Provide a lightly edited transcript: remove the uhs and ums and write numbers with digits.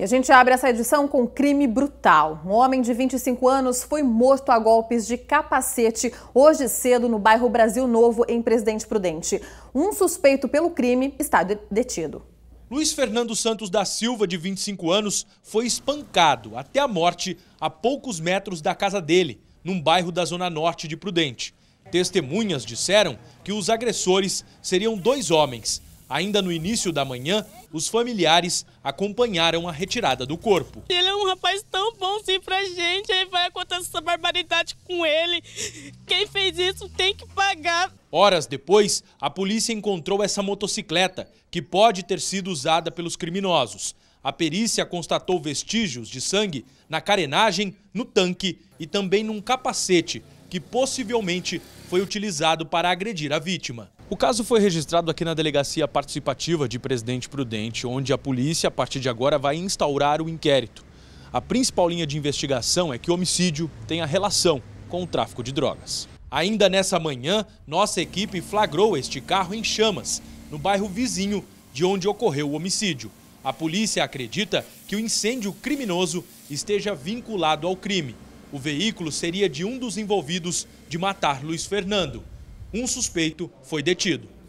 E a gente abre essa edição com um crime brutal. Um homem de 25 anos foi morto a golpes de capacete hoje cedo no bairro Brasil Novo, em Presidente Prudente. Um suspeito pelo crime está detido. Luiz Fernando Santos da Silva, de 25 anos, foi espancado até a morte a poucos metros da casa dele, num bairro da Zona Norte de Prudente. Testemunhas disseram que os agressores seriam dois homens. Ainda no início da manhã, os familiares acompanharam a retirada do corpo. Ele é um rapaz tão bom assim pra gente, aí vai acontecer essa barbaridade com ele. Quem fez isso tem que pagar. Horas depois, a polícia encontrou essa motocicleta, que pode ter sido usada pelos criminosos. A perícia constatou vestígios de sangue na carenagem, no tanque e também num capacete, que possivelmente foi utilizado para agredir a vítima. O caso foi registrado aqui na Delegacia Participativa de Presidente Prudente, onde a polícia, a partir de agora, vai instaurar o inquérito. A principal linha de investigação é que o homicídio tenha relação com o tráfico de drogas. Ainda nessa manhã, nossa equipe flagrou este carro em chamas, no bairro vizinho de onde ocorreu o homicídio. A polícia acredita que o incêndio criminoso esteja vinculado ao crime. O veículo seria de um dos envolvidos de matar Luiz Fernando. Um suspeito foi detido.